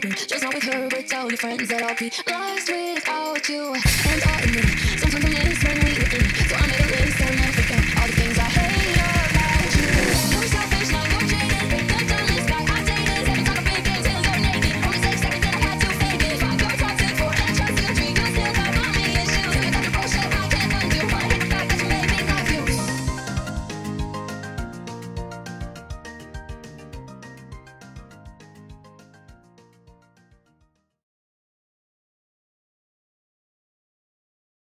creeping. Just not with her, but tell your friends that I'll be lost without you. And I